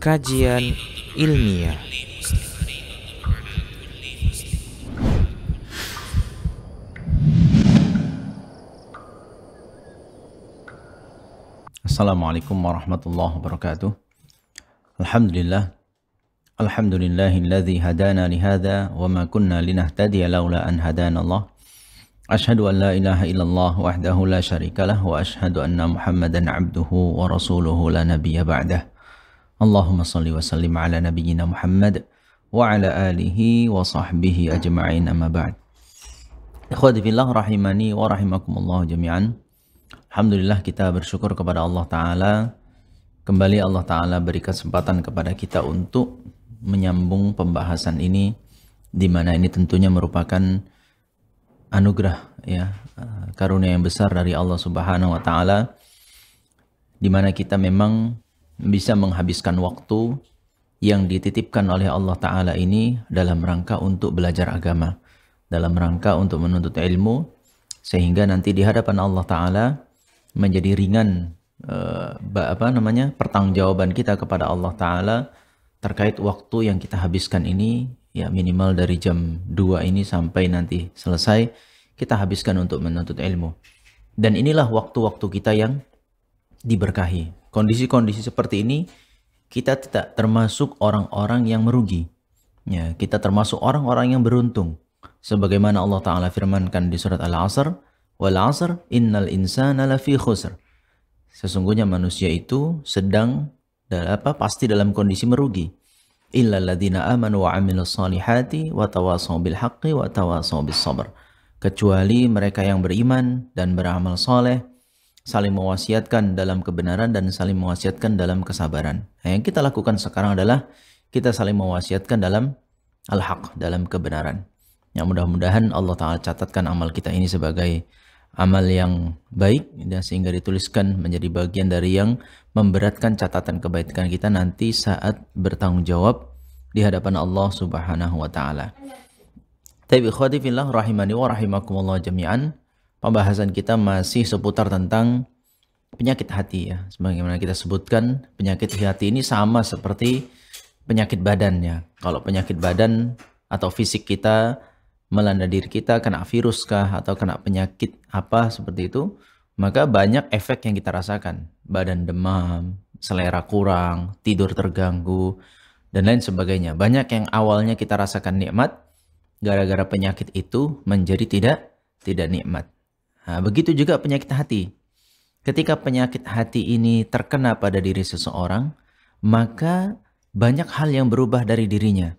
kajian ilmiah. Assalamualaikum warahmatullahi wabarakatuh. Alhamdulillah. Alhamdulillahilladzi hadana lihada wa ma kunna linahtadiya laula an hadana Allah. Ashhadu an la ilaha illallah wahdahu la syarikalah wa ashhadu anna Muhammadan abduhu wa rasuluhu la nabiyya ba'dah. Allahumma salli wa sallim ala nabiyyina Muhammad wa ala alihi wa sahbihi ajma'in, amma ba'd. Ikhwati fillah rahimani wa rahimakumullah jami'an. Alhamdulillah, kita bersyukur kepada Allah Ta'ala. Kembali Allah Ta'ala beri kesempatan kepada kita untuk menyambung pembahasan ini, di mana ini tentunya merupakan anugerah, ya, karunia yang besar dari Allah Subhanahu wa Ta'ala, di mana kita memang bisa menghabiskan waktu yang dititipkan oleh Allah Ta'ala ini dalam rangka untuk belajar agama, dalam rangka untuk menuntut ilmu, sehingga nanti di hadapan Allah Ta'ala menjadi ringan pertanggungjawaban kita kepada Allah Ta'ala terkait waktu yang kita habiskan ini, ya, minimal dari jam 2 ini sampai nanti selesai kita habiskan untuk menuntut ilmu. Dan inilah waktu-waktu kita yang diberkahi. Kondisi-kondisi seperti ini kita tidak termasuk orang-orang yang merugi, ya, kita termasuk orang-orang yang beruntung, sebagaimana Allah Ta'ala firmankan di surat Al-Asr, wal asr innal insana lafi khusr. Sesungguhnya manusia itu sedang pasti dalam kondisi merugi. Illal ladzina amanu wa 'amilus shalihati wa tawasaw bil haqqi wa tawasaw bis sabr. Kecuali mereka yang beriman dan beramal saleh, saling mewasiatkan dalam kebenaran dan saling mewasiatkan dalam kesabaran. Nah, yang kita lakukan sekarang adalah kita saling mewasiatkan dalam al-haq, dalam kebenaran. Yang mudah-mudahan Allah Ta'ala catatkan amal kita ini sebagai amal yang baik, dan sehingga dituliskan menjadi bagian dari yang memberatkan catatan kebaikan kita nanti saat bertanggung jawab di hadapan Allah Subhanahu wa Ta'ala. Taib ikhwati fillah rahimani wa rahimakumullah jami'an. Pembahasan kita masih seputar tentang penyakit hati, ya. Sebagaimana kita sebutkan, penyakit hati ini sama seperti penyakit badannya. Kalau penyakit badan atau fisik kita melanda diri kita, kena virus kah atau kena penyakit apa seperti itu, maka banyak efek yang kita rasakan. Badan demam, selera kurang, tidur terganggu, dan lain sebagainya. Banyak yang awalnya kita rasakan nikmat, gara-gara penyakit itu menjadi tidak nikmat. Nah, begitu juga penyakit hati. Ketika penyakit hati ini terkena pada diri seseorang, maka banyak hal yang berubah dari dirinya.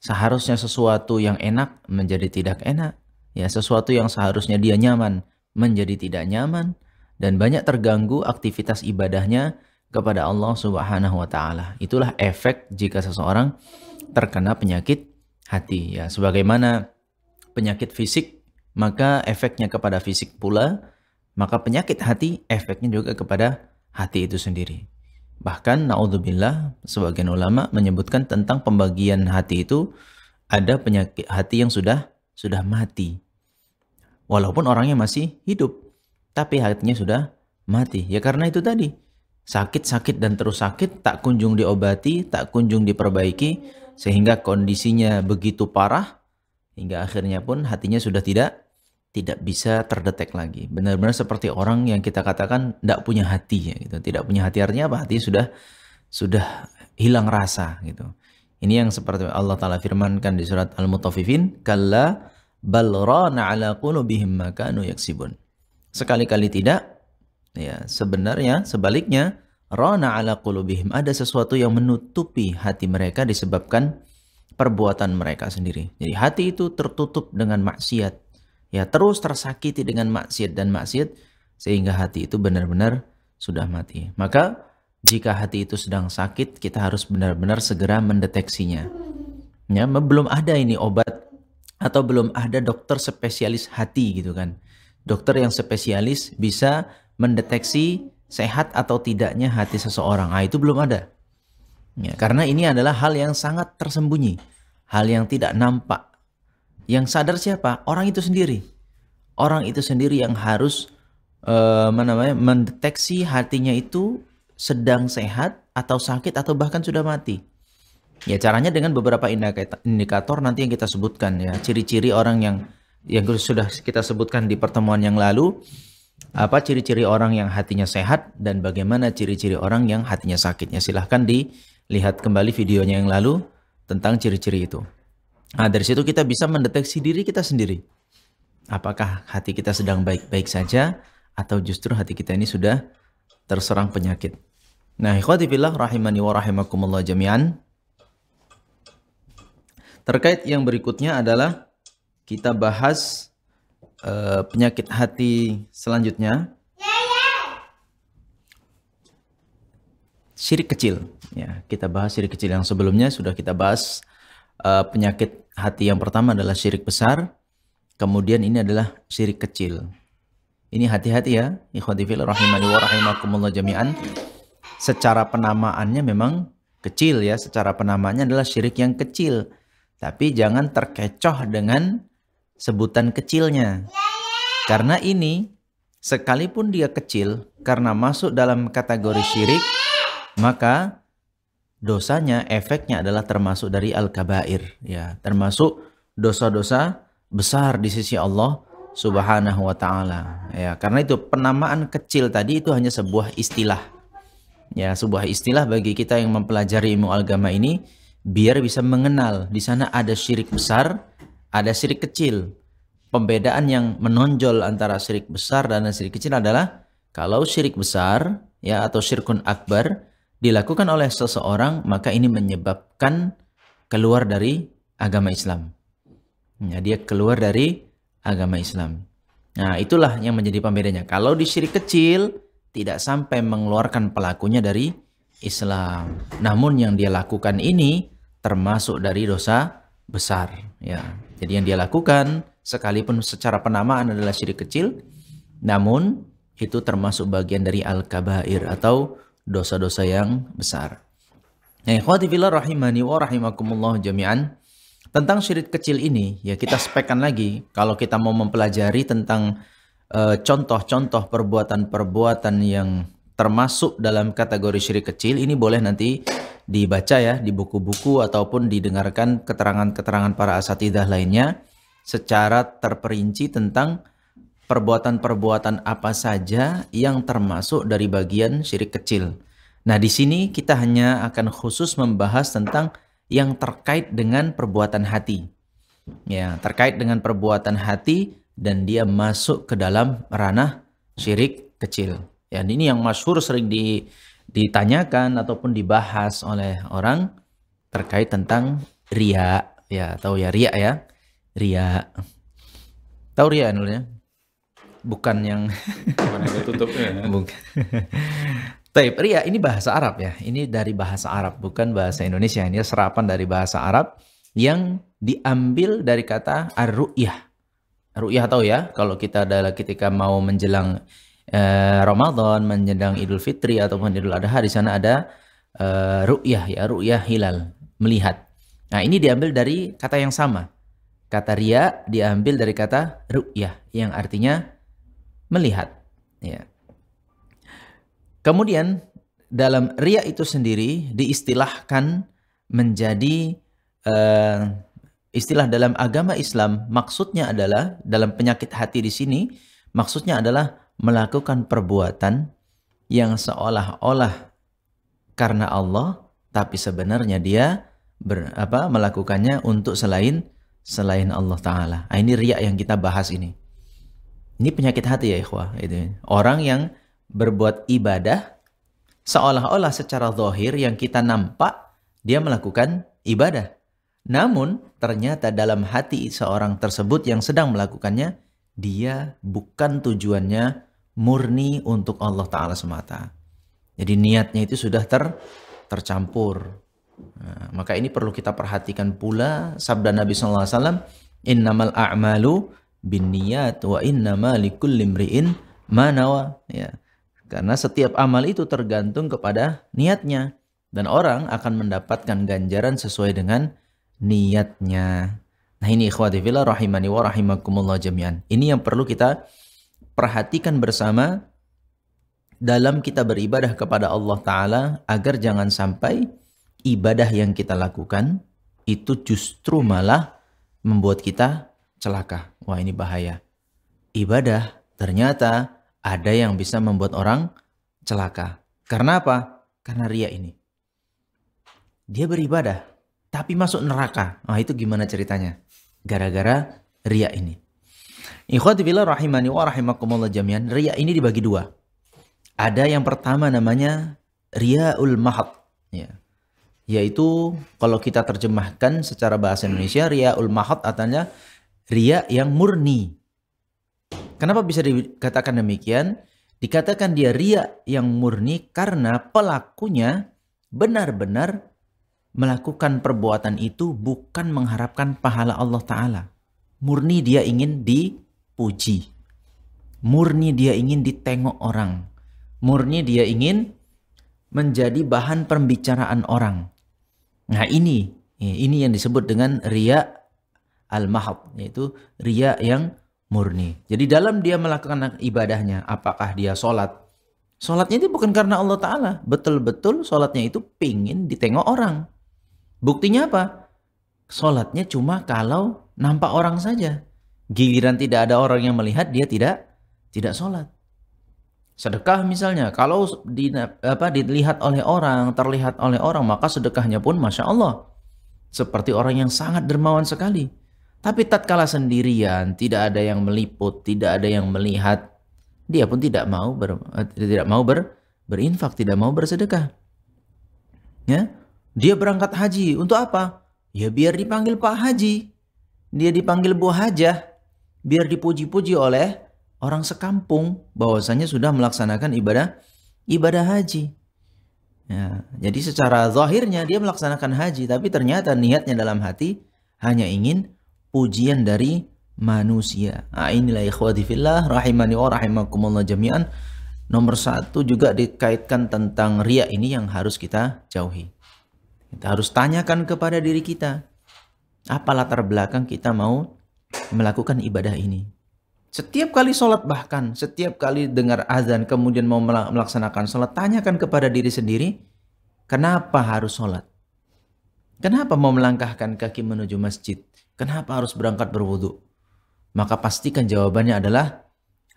Seharusnya sesuatu yang enak menjadi tidak enak, ya, sesuatu yang seharusnya dia nyaman menjadi tidak nyaman, dan banyak terganggu aktivitas ibadahnya kepada Allah Subhanahu wa Ta'ala. Itulah efek jika seseorang terkena penyakit hati, ya. Sebagaimana penyakit fisik, maka efeknya kepada fisik pula, maka penyakit hati efeknya juga kepada hati itu sendiri. Bahkan naudzubillah, sebagian ulama menyebutkan tentang pembagian hati itu, ada penyakit hati yang sudah mati. Walaupun orangnya masih hidup, tapi hatinya sudah mati. Ya karena itu tadi, sakit-sakit dan terus sakit, tak kunjung diobati, tak kunjung diperbaiki, sehingga kondisinya begitu parah, hingga akhirnya pun hatinya sudah tidak bisa terdetek lagi. Benar-benar seperti orang yang kita katakan tidak punya hati, ya, gitu. Tidak punya hati artinya apa? Hati sudah hilang rasa, gitu. Ini yang seperti Allah Ta'ala firmankan di surat Al-Mutaffifin, kalla bal rana ala qulubihim ma kanu yaksibun. Sekali-kali tidak, ya, sebenarnya sebaliknya, rana ala qulubihim, ada sesuatu yang menutupi hati mereka disebabkan perbuatan mereka sendiri. Jadi hati itu tertutup dengan maksiat, ya, terus tersakiti dengan maksiat dan maksiat, sehingga hati itu benar-benar sudah mati. Maka jika hati itu sedang sakit, kita harus benar-benar segera mendeteksinya, ya. Belum ada ini obat, atau belum ada dokter spesialis hati, gitu kan. Dokter yang spesialis bisa mendeteksi sehat atau tidaknya hati seseorang, nah, itu belum ada, ya. Karena ini adalah hal yang sangat tersembunyi, hal yang tidak nampak. Yang sadar siapa? Orang itu sendiri. Orang itu sendiri yang harus mendeteksi hatinya itu sedang sehat, atau sakit, atau bahkan sudah mati. Ya, caranya dengan beberapa indikator nanti yang kita sebutkan ya. Ciri-ciri orang yang sudah kita sebutkan di pertemuan yang lalu, apa ciri-ciri orang yang hatinya sehat dan bagaimana ciri-ciri orang yang hatinya sakitnya. Silahkan dilihat kembali videonya yang lalu tentang ciri-ciri itu. Nah, dari situ kita bisa mendeteksi diri kita sendiri. Apakah hati kita sedang baik-baik saja atau justru hati kita ini sudah terserang penyakit. Nah, ikhwati fillah rahimani wa rahimakumullah jami'an. Terkait yang berikutnya adalah kita bahas penyakit hati selanjutnya. Syirik kecil. Ya, kita bahas syirik kecil yang sebelumnya sudah kita bahas. Penyakit hati yang pertama adalah syirik besar, kemudian ini adalah syirik kecil. Ini hati-hati ya, ikhwati fillah rahimani wa rahimakumullah jami'an. Secara penamaannya memang kecil ya, secara penamaannya adalah syirik yang kecil. Tapi jangan terkecoh dengan sebutan kecilnya. Karena ini, sekalipun dia kecil, karena masuk dalam kategori syirik, maka dosanya, efeknya adalah termasuk dari al-kabair, ya, termasuk dosa-dosa besar di sisi Allah Subhanahu wa Ta'ala. Ya, karena itu penamaan kecil tadi itu hanya sebuah istilah, ya, sebuah istilah bagi kita yang mempelajari ilmu agama ini, biar bisa mengenal di sana ada syirik besar, ada syirik kecil. Pembedaan yang menonjol antara syirik besar dan syirik kecil adalah kalau syirik besar, ya, atau syirkun akbar dilakukan oleh seseorang, maka ini menyebabkan keluar dari agama Islam. Ya, dia keluar dari agama Islam. Nah, itulah yang menjadi pembedanya. Kalau di syirik kecil, tidak sampai mengeluarkan pelakunya dari Islam. Namun yang dia lakukan ini termasuk dari dosa besar. Ya, jadi yang dia lakukan, sekalipun secara penamaan adalah syirik kecil, namun itu termasuk bagian dari al-kabair atau dosa-dosa yang besar. Ikhwati fillah rahimani wa rahimakumullah jami'an. Tentang syirik kecil ini, ya kita spekkan lagi. Kalau kita mau mempelajari tentang contoh-contoh perbuatan-perbuatan yang termasuk dalam kategori syirik kecil, ini boleh nanti dibaca ya di buku-buku ataupun didengarkan keterangan-keterangan para asatidzah lainnya secara terperinci tentang perbuatan-perbuatan apa saja yang termasuk dari bagian syirik kecil. Nah, di sini kita hanya akan khusus membahas tentang yang terkait dengan perbuatan hati. Ya, terkait dengan perbuatan hati dan dia masuk ke dalam ranah syirik kecil. Ya, ini yang masyhur sering ditanyakan ataupun dibahas oleh orang terkait tentang riya, ya, tahu ya riya ya. Riya. Tahu riya anulnya? Bukan yang ada tutupnya. Bukan. Taib, riya ini bahasa Arab ya. Ini dari bahasa Arab, bukan bahasa Indonesia. Ini serapan dari bahasa Arab yang diambil dari kata ar-ru'yah. Ru'yah tahu ya, kalau kita adalah ketika mau menjelang Ramadan, menjelang Idul Fitri ataupun Idul Adha, di sana ada ru'yah ya, ru'yah hilal, melihat. Nah, ini diambil dari kata yang sama. Kata riya diambil dari kata ru'yah yang artinya melihat, ya. Kemudian dalam riya itu sendiri diistilahkan menjadi istilah dalam agama Islam. Maksudnya adalah dalam penyakit hati di sini, maksudnya adalah melakukan perbuatan yang seolah-olah karena Allah, tapi sebenarnya dia melakukannya untuk selain Allah Ta'ala. Nah, ini riya yang kita bahas ini. Ini penyakit hati ya ikhwah. Itu. Orang yang berbuat ibadah seolah-olah secara zahir yang kita nampak dia melakukan ibadah. Namun ternyata dalam hati seorang tersebut yang sedang melakukannya, dia bukan tujuannya murni untuk Allah Ta'ala semata. Jadi niatnya itu sudah tercampur. Nah, maka ini perlu kita perhatikan pula sabda Nabi SAW, innamal a'malu binniyat wa innama likulli imri'in ma nawa, ya. Karena setiap amal itu tergantung kepada niatnya dan orang akan mendapatkan ganjaran sesuai dengan niatnya. Nah, ini ikhwati fillah rahimani wa rahimakumullah jami'an. Ini yang perlu kita perhatikan bersama dalam kita beribadah kepada Allah Ta'ala, agar jangan sampai ibadah yang kita lakukan itu justru malah membuat kita celaka. Wah, ini bahaya. Ibadah ternyata ada yang bisa membuat orang celaka. Karena apa? Karena ria ini. Dia beribadah tapi masuk neraka. Nah, itu gimana ceritanya? Gara-gara ria ini. Ikhwati billah rahimani wa rahimakumullah jami'an. Ria ini dibagi dua. Ada yang pertama namanya ria'ul mahad, ya. Yaitu kalau kita terjemahkan secara bahasa Indonesia, ria'ul mahad artinya ria yang murni. Kenapa bisa dikatakan demikian? Dikatakan dia ria yang murni karena pelakunya benar-benar melakukan perbuatan itu bukan mengharapkan pahala Allah Ta'ala. Murni dia ingin dipuji. Murni dia ingin ditengok orang. Murni dia ingin menjadi bahan pembicaraan orang. Nah, ini yang disebut dengan riya al-mahab, yaitu riya yang murni. Jadi dalam dia melakukan ibadahnya, apakah dia sholat? Sholatnya itu bukan karena Allah Ta'ala. Betul-betul sholatnya itu pingin ditengok orang. Buktinya apa? Sholatnya cuma kalau nampak orang saja. Giliran tidak ada orang yang melihat, dia tidak sholat. Sedekah misalnya, kalau dilihat oleh orang, terlihat oleh orang, maka sedekahnya pun Masya Allah. Seperti orang yang sangat dermawan sekali. Tapi tatkala sendirian, tidak ada yang meliput, tidak ada yang melihat, dia pun tidak mau berinfak, tidak mau bersedekah. Ya? Dia berangkat haji, untuk apa? Ya biar dipanggil Pak Haji, dia dipanggil Bu Hajah, biar dipuji-puji oleh orang sekampung bahwasanya sudah melaksanakan ibadah haji. Ya, jadi secara zahirnya dia melaksanakan haji, tapi ternyata niatnya dalam hati hanya ingin pujian dari manusia. Nah, inilah ikhwati fillah rahimani wa rahimakumullah jami'an. Nomor satu juga dikaitkan tentang riya ini yang harus kita jauhi. Kita harus tanyakan kepada diri kita, apa latar belakang kita mau melakukan ibadah ini. Setiap kali sholat, bahkan setiap kali dengar azan kemudian mau melaksanakan sholat, tanyakan kepada diri sendiri, kenapa harus sholat? Kenapa mau melangkahkan kaki menuju masjid? Kenapa harus berangkat berwudu? Maka pastikan jawabannya adalah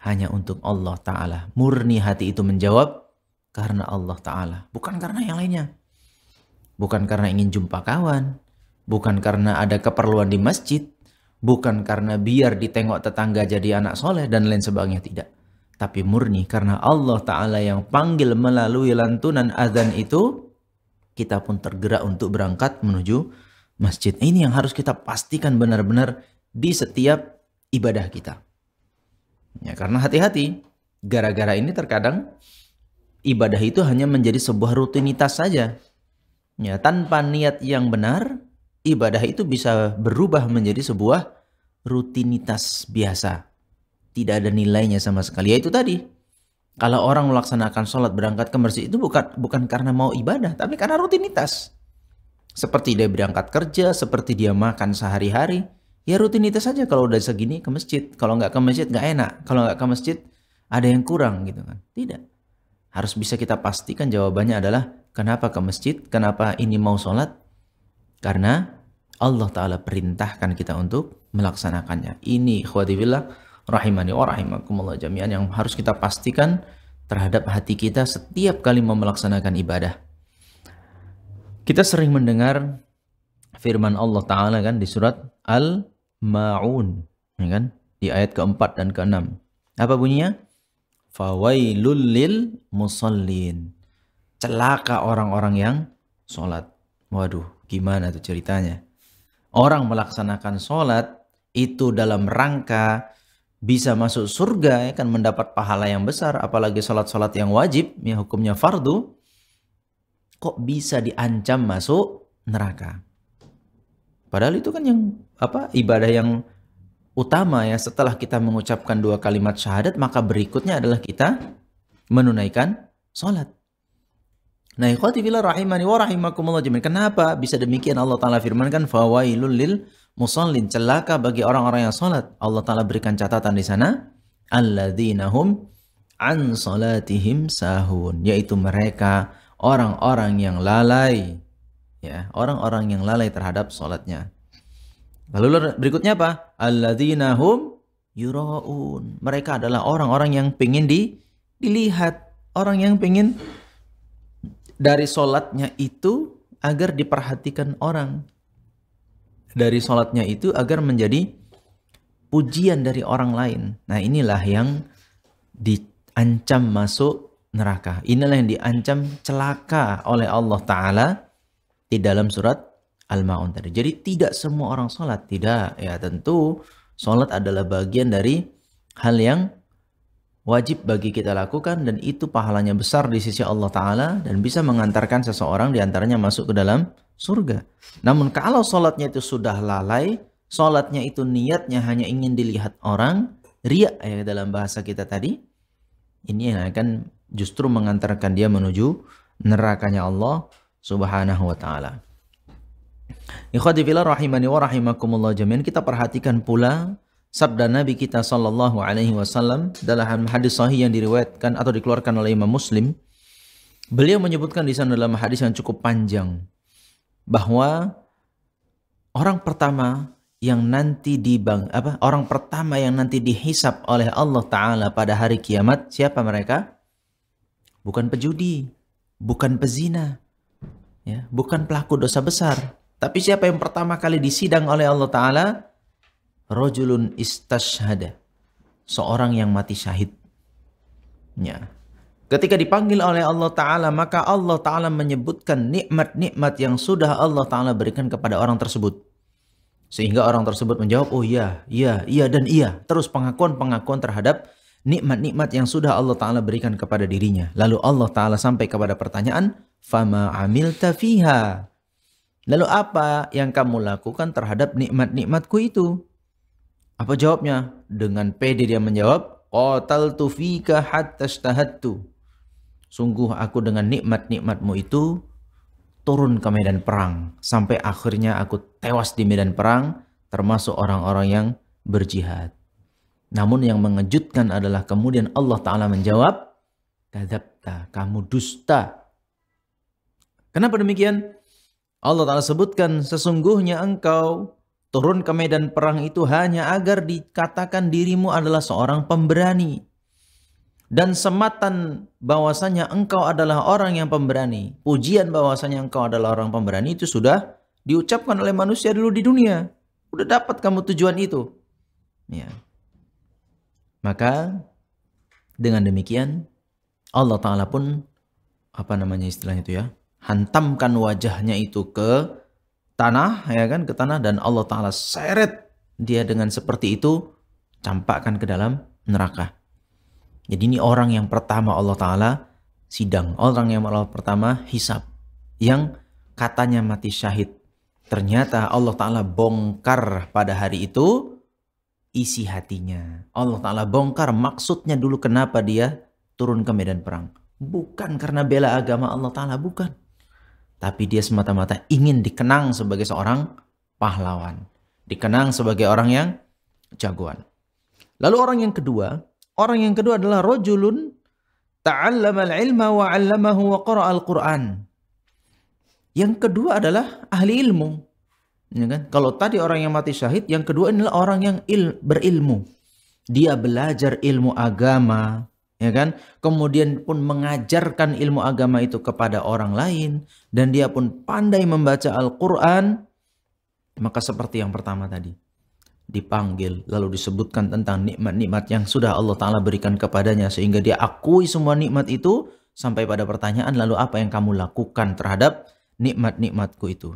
hanya untuk Allah Ta'ala. Murni hati itu menjawab karena Allah Ta'ala, bukan karena yang lainnya. Bukan karena ingin jumpa kawan, bukan karena ada keperluan di masjid, bukan karena biar ditengok tetangga jadi anak soleh dan lain sebagainya, tidak. Tapi murni karena Allah Ta'ala yang panggil melalui lantunan azan itu, kita pun tergerak untuk berangkat menuju masjid. Ini yang harus kita pastikan benar-benar di setiap ibadah kita. Ya, karena hati-hati, gara-gara ini terkadang ibadah itu hanya menjadi sebuah rutinitas saja. Ya, tanpa niat yang benar, ibadah itu bisa berubah menjadi sebuah rutinitas biasa. Tidak ada nilainya sama sekali. Ya itu tadi. Kalau orang melaksanakan sholat berangkat ke masjid itu bukan karena mau ibadah, tapi karena rutinitas. Seperti dia berangkat kerja, seperti dia makan sehari-hari. Ya rutinitas saja, kalau udah segini ke masjid. Kalau nggak ke masjid nggak enak. Kalau nggak ke masjid ada yang kurang gitu kan. Tidak. Harus bisa kita pastikan jawabannya adalah kenapa ke masjid, kenapa ini mau sholat. Karena Allah Ta'ala perintahkan kita untuk melaksanakannya. Ini ikhwati fillah rahimani wa rahimakumullah jami'an yang harus kita pastikan terhadap hati kita setiap kali mau melaksanakan ibadah. Kita sering mendengar firman Allah Ta'ala kan di surat Al-Ma'un, ya kan? Di ayat keempat dan keenam. Apa bunyinya? Fawailul lil musallin. Celaka orang-orang yang sholat. Waduh, gimana tuh ceritanya? Orang melaksanakan sholat itu dalam rangka bisa masuk surga, ya kan, mendapat pahala yang besar, apalagi sholat-sholat yang wajib, yang hukumnya fardu, kok bisa diancam masuk neraka? Padahal itu kan yang ibadah yang utama ya. Setelah kita mengucapkan dua kalimat syahadat, maka berikutnya adalah kita menunaikan sholat. Nah, ikhwati fillah rahimani wa rahimakumullah jami'an. Kenapa bisa demikian? Allah Ta'ala firmankan fawailul lil musallin, celaka bagi orang-orang yang salat. Allah Ta'ala berikan catatan di sana, alladzina hum an salatihim sahun, yaitu mereka orang-orang yang lalai, ya, orang-orang yang lalai terhadap salatnya. Lalu berikutnya apa? Alladzina hum yuraun. Mereka adalah orang-orang yang pengin dilihat, orang yang pengin dari salatnya itu agar diperhatikan orang. Dari salatnya itu agar menjadi pujian dari orang lain. Nah, inilah yang diancam masuk neraka. Inilah yang diancam celaka oleh Allah Ta'ala di dalam surat Al-Ma'un tadi. Jadi tidak semua orang sholat. Tidak. Ya tentu sholat adalah bagian dari hal yang wajib bagi kita lakukan. Dan itu pahalanya besar di sisi Allah Ta'ala. Dan bisa mengantarkan seseorang diantaranya masuk ke dalam surga. Namun kalau sholatnya itu sudah lalai, sholatnya itu niatnya hanya ingin dilihat orang, riya ya dalam bahasa kita tadi, ini yang akan justru mengantarkan dia menuju nerakanya Allah Subhanahu wa Ta'ala. Ikhwati fillah rahimani wa rahimakumullah jami'an, kita perhatikan pula sabda Nabi kita sallallahu alaihi wasallam dalam hadis sahih yang diriwayatkan atau dikeluarkan oleh Imam Muslim. Beliau menyebutkan di sana dalam hadis yang cukup panjang bahwa orang pertama yang nanti dihisap oleh Allah Ta'ala pada hari kiamat, siapa mereka? Bukan pejudi, bukan pezina, ya, bukan pelaku dosa besar. Tapi siapa yang pertama kali disidang oleh Allah Ta'ala? Rajulun istashhada, seorang yang mati syahid, ya. Ketika dipanggil oleh Allah Ta'ala, maka Allah Ta'ala menyebutkan nikmat-nikmat yang sudah Allah Ta'ala berikan kepada orang tersebut. Sehingga orang tersebut menjawab, oh iya, iya, iya, dan iya. Terus pengakuan-pengakuan terhadap nikmat-nikmat yang sudah Allah Ta'ala berikan kepada dirinya. Lalu Allah Ta'ala sampai kepada pertanyaan, fama amilta fiha. Lalu apa yang kamu lakukan terhadap nikmat-nikmatku itu? Apa jawabnya? Dengan pede dia menjawab, qataltu fika hatta stahattu. Sungguh aku dengan nikmat-nikmatmu itu turun ke medan perang sampai akhirnya aku tewas di medan perang, termasuk orang-orang yang berjihad. Namun yang mengejutkan adalah kemudian Allah Ta'ala menjawab, kadzabta, kamu dusta. Kenapa demikian? Allah Ta'ala sebutkan, sesungguhnya engkau turun ke medan perang itu hanya agar dikatakan dirimu adalah seorang pemberani. Dan sematan bahwasanya engkau adalah orang yang pemberani, pujian bahwasanya engkau adalah orang pemberani itu sudah diucapkan oleh manusia dulu di dunia. Udah dapat kamu tujuan itu. Ya. Maka dengan demikian Allah Ta'ala pun hantamkan wajahnya itu ke tanah, ya kan, ke tanah, dan Allah Ta'ala seret dia dengan seperti itu, campakkan ke dalam neraka. Jadi ini orang yang pertama Allah Ta'ala sidang, orang yang Allah pertama hisab, yang katanya mati syahid. Ternyata Allah Ta'ala bongkar pada hari itu isi hatinya. Allah Ta'ala bongkar maksudnya dulu kenapa dia turun ke medan perang. Bukan karena bela agama Allah Ta'ala, bukan. Tapi dia semata-mata ingin dikenang sebagai seorang pahlawan. Dikenang sebagai orang yang jagoan. Lalu orang yang kedua adalah rajulun ta'allama al-ilma wa 'allamahu wa qara'a al-Qur'an. Yang kedua adalah ahli ilmu. Ya kan? Kalau tadi orang yang mati syahid, yang kedua adalah orang yang berilmu. Dia belajar ilmu agama, ya kan? Kemudian pun mengajarkan ilmu agama itu kepada orang lain, dan dia pun pandai membaca Al-Qur'an. Maka seperti yang pertama tadi, dipanggil lalu disebutkan tentang nikmat-nikmat yang sudah Allah Ta'ala berikan kepadanya, sehingga dia akui semua nikmat itu sampai pada pertanyaan, lalu apa yang kamu lakukan terhadap nikmat-nikmatku itu?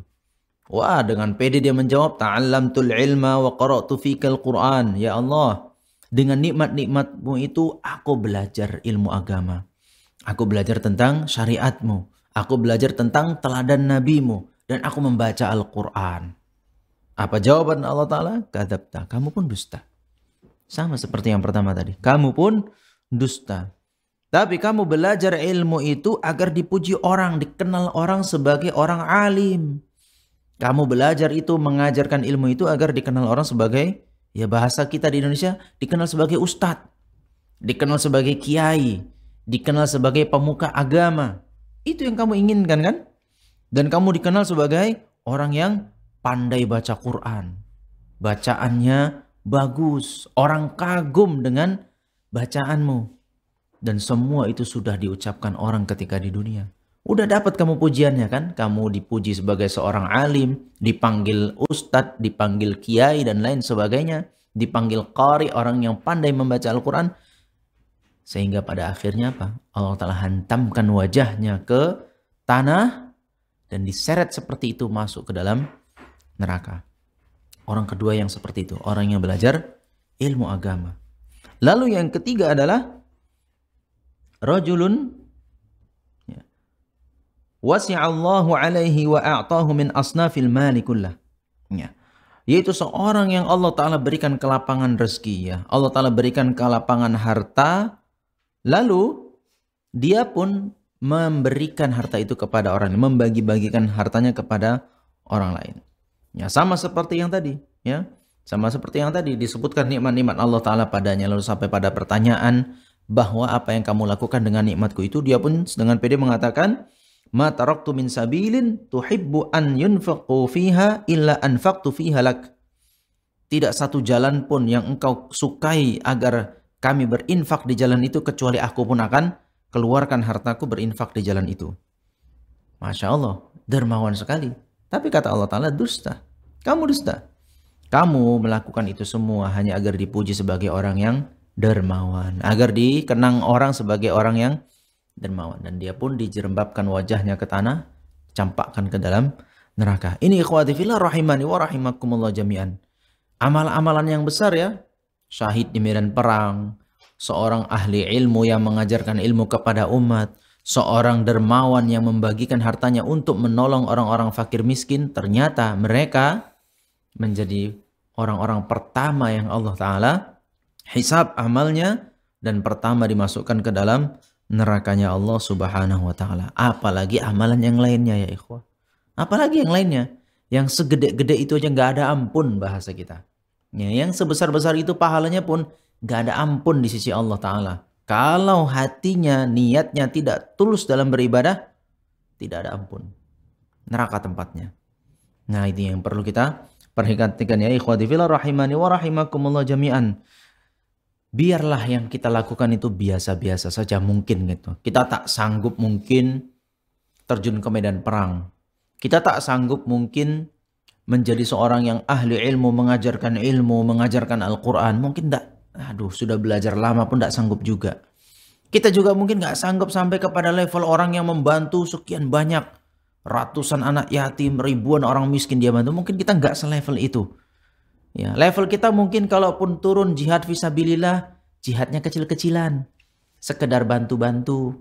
Wah, dengan pede dia menjawab, ta'allamtul ilma wa qara'tu fikal Qur'an. Ya Allah, dengan nikmat-nikmatmu itu aku belajar ilmu agama, aku belajar tentang syariatmu, aku belajar tentang teladan nabimu, dan aku membaca Al-Qur'an. Apa jawaban Allah Ta'ala? Kadzabta, kamu pun dusta. Sama seperti yang pertama tadi, kamu pun dusta. Tapi kamu belajar ilmu itu agar dipuji orang, dikenal orang sebagai orang alim. Kamu belajar itu, mengajarkan ilmu itu agar dikenal orang sebagai, ya bahasa kita di Indonesia, dikenal sebagai ustadz. dikenal sebagai kiai, dikenal sebagai pemuka agama. Itu yang kamu inginkan kan? Dan kamu dikenal sebagai orang yang pandai baca Quran. Bacaannya bagus, orang kagum dengan bacaanmu. Dan semua itu sudah diucapkan orang ketika di dunia. Udah dapat kamu pujiannya kan? Kamu dipuji sebagai seorang alim, dipanggil ustadz, dipanggil kiai dan lain sebagainya. Dipanggil qari, orang yang pandai membaca Al-Quran. Sehingga pada akhirnya apa? Allah Ta'ala hantamkan wajahnya ke tanah dan diseret seperti itu masuk ke dalam neraka. Orang kedua yang seperti itu, orang yang belajar ilmu agama. Lalu yang ketiga adalah rajulun wasi'allahu alaihi wa a'tahu min asnafil mali kullah. Ya. Yaitu seorang yang Allah Ta'ala berikan kelapangan rezeki ya. Allah Ta'ala berikan kelapangan harta. Lalu dia pun memberikan harta itu kepada orang lain, membagi-bagikan hartanya kepada orang lain. Ya, sama seperti yang tadi ya. Sama seperti yang tadi disebutkan nikmat-nikmat Allah Ta'ala padanya, lalu sampai pada pertanyaan bahwa apa yang kamu lakukan dengan nikmatku itu, dia pun dengan pede mengatakan ma taraktu min sabilin tuhibbu an yunfaqu fiha illa anfaqtu fiha lak. Tidak satu jalan pun yang engkau sukai agar kami berinfak di jalan itu kecuali aku pun akan keluarkan hartaku berinfak di jalan itu. Masya Allah, dermawan sekali. Tapi kata Allah Ta'ala, dusta. Kamu dusta. Kamu melakukan itu semua hanya agar dipuji sebagai orang yang dermawan, agar dikenang orang sebagai orang yang dermawan, dan dia pun dijerembabkan wajahnya ke tanah, campakkan ke dalam neraka. Ini ikhwati fillah rahimani wa rahimakumullah jami'an. Amal-amalan yang besar ya, syahid di medan perang, seorang ahli ilmu yang mengajarkan ilmu kepada umat, seorang dermawan yang membagikan hartanya untuk menolong orang-orang fakir miskin, ternyata mereka menjadi orang-orang pertama yang Allah Ta'ala hisab amalnya dan pertama dimasukkan ke dalam nerakanya Allah Subhanahu wa Ta'ala. Apalagi amalan yang lainnya ya ikhwah. Apalagi yang lainnya. Yang segede-gede itu aja nggak ada ampun bahasa kita. Ya, yang sebesar-besar itu pahalanya pun nggak ada ampun di sisi Allah Ta'ala. Kalau hatinya, niatnya tidak tulus dalam beribadah, tidak ada ampun. Neraka tempatnya. Nah itu yang perlu kita perhatikan ya ikhwati fillah rahimani wa rahimakumullah jami'an. Biarlah yang kita lakukan itu biasa-biasa saja mungkin gitu. Kita tak sanggup mungkin terjun ke medan perang. Kita tak sanggup mungkin menjadi seorang yang ahli ilmu, mengajarkan Al-Quran. Mungkin tidak, aduh sudah belajar lama pun tidak sanggup juga. Kita juga mungkin nggak sanggup sampai kepada level orang yang membantu sekian banyak. Ratusan anak yatim, ribuan orang miskin dia bantu. Mungkin kita nggak selevel itu. Ya, level kita mungkin kalaupun turun jihad fisabilillah, jihadnya kecil-kecilan. Sekedar bantu-bantu.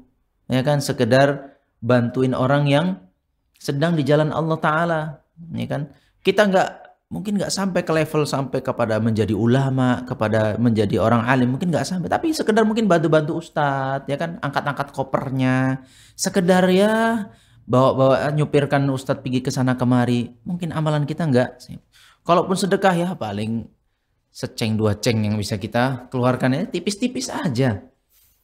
Ya kan, sekedar bantuin orang yang sedang di jalan Allah Ta'ala. Ya kan, kita mungkin nggak sampai ke level sampai kepada menjadi ulama, kepada menjadi orang alim, mungkin nggak sampai. Tapi sekedar mungkin bantu-bantu ustadz, ya kan, angkat-angkat kopernya. Sekedar ya bawa-bawa nyupirkan ustadz pergi ke sana kemari. Mungkin amalan kita nggak sih. Kalaupun sedekah ya paling seceng dua ceng yang bisa kita keluarkan ya, tipis-tipis aja.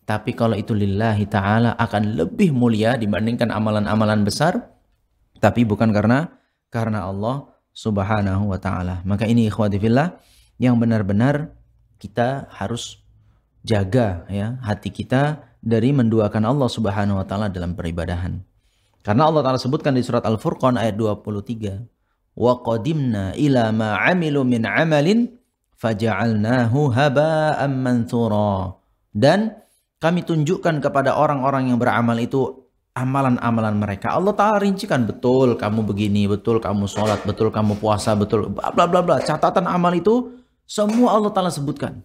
Tapi kalau itu lillahi ta'ala akan lebih mulia dibandingkan amalan-amalan besar. Tapi bukan karena Allah Subhanahu wa Ta'ala. Maka ini ikhwati fillah yang benar-benar kita harus jaga ya hati kita dari menduakan Allah Subhanahu wa Ta'ala dalam peribadahan. Karena Allah Ta'ala sebutkan di surat Al-Furqan ayat 23. Wa qadimna ila ma 'amilu min 'amalin faja'alnahu haba'an manthura. Dan kami tunjukkan kepada orang-orang yang beramal itu amalan-amalan mereka. Allah Ta'ala rincikan, betul kamu begini, betul kamu sholat, betul kamu puasa, betul bla bla bla, catatan amal itu semua Allah Ta'ala sebutkan.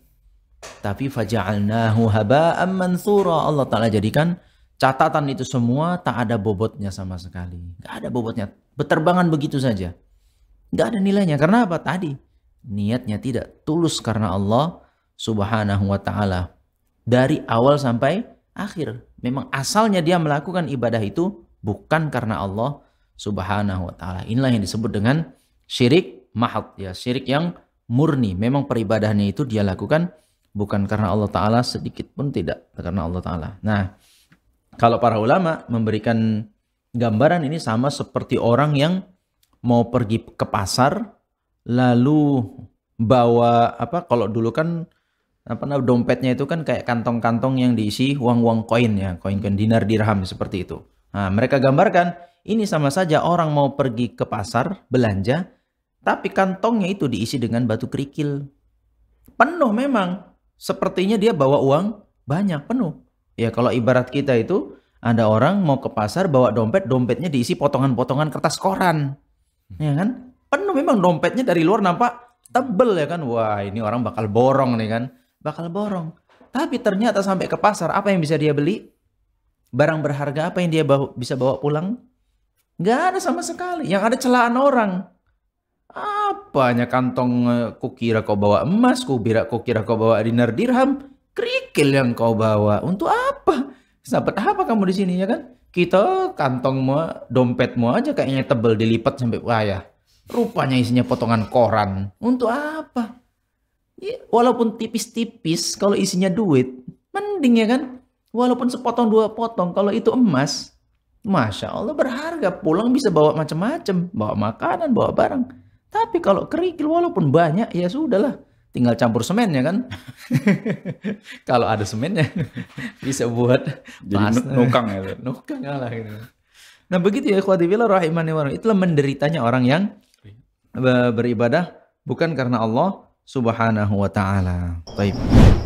Tapi faja'alnahu haba'an manthura, Allah Ta'ala jadikan catatan itu semua tak ada bobotnya sama sekali. Gak ada bobotnya, beterbangan begitu saja. Nggak ada nilainya. Karena apa? Tadi niatnya tidak tulus karena Allah Subhanahu wa Ta'ala. Dari awal sampai akhir. Memang asalnya dia melakukan ibadah itu bukan karena Allah Subhanahu wa Ta'ala. Inilah yang disebut dengan syirik mahad. Ya, syirik yang murni. Memang peribadahannya itu dia lakukan bukan karena Allah Ta'ala, sedikit pun tidak karena Allah Ta'ala. Nah, kalau para ulama memberikan gambaran ini sama seperti orang yang mau pergi ke pasar, lalu bawa apa, kalau dulu kan dompetnya itu kan kayak kantong-kantong yang diisi uang-uang koin ya, koin-koin dinar dirham seperti itu. Nah, mereka gambarkan ini sama saja orang mau pergi ke pasar belanja, tapi kantongnya itu diisi dengan batu kerikil. Penuh memang, sepertinya dia bawa uang banyak, penuh. Ya kalau ibarat kita itu ada orang mau ke pasar bawa dompet, dompetnya diisi potongan-potongan kertas koran. Ya kan? Penuh memang, dompetnya dari luar nampak tebel ya kan. Wah, ini orang bakal borong nih kan. Bakal borong. Tapi ternyata sampai ke pasar, apa yang bisa dia beli? Barang berharga apa yang dia bisa bawa pulang? Nggak ada sama sekali. Yang ada celaan orang. Apanya kantong, kukira kau bawa emas, kukira kau bawa dinar dirham, kerikil yang kau bawa. Untuk apa? Sahabat apa kamu di sini ya kan? Kita kantongmu, dompetmu aja kayaknya tebel dilipat sampai wayah. Rupanya isinya potongan koran. Untuk apa? Ya, walaupun tipis-tipis kalau isinya duit, mending ya kan? Walaupun sepotong dua potong, kalau itu emas, Masya Allah berharga, pulang bisa bawa macam-macam, bawa makanan, bawa barang. Tapi kalau kerikil walaupun banyak, ya sudahlah, tinggal campur semen ya kan. Kalau ada semennya bisa buat jadi nukang ya. Nukang lah gitu. Nah begitu ya ikhwati fillah rahimani wa rahimah. Itulah menderitanya orang yang beribadah bukan karena Allah Subhanahu wa ta'ala. Baik.